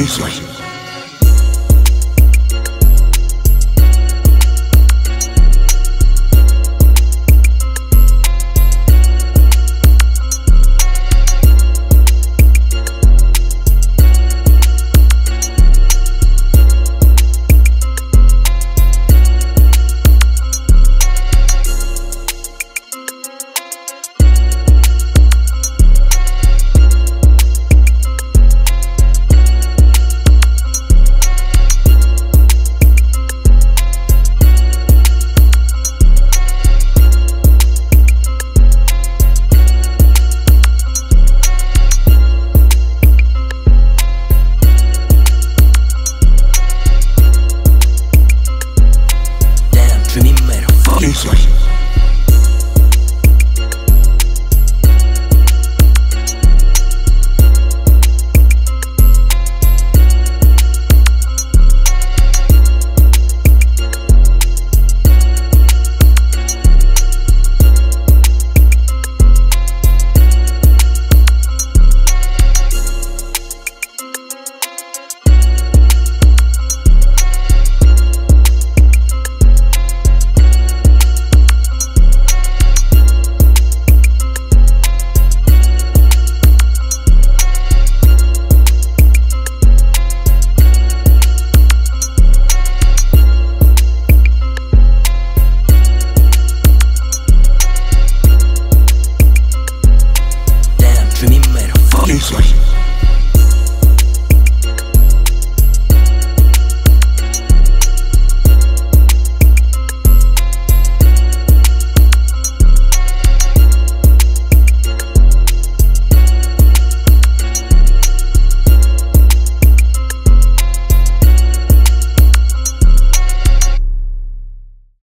easily. Easily.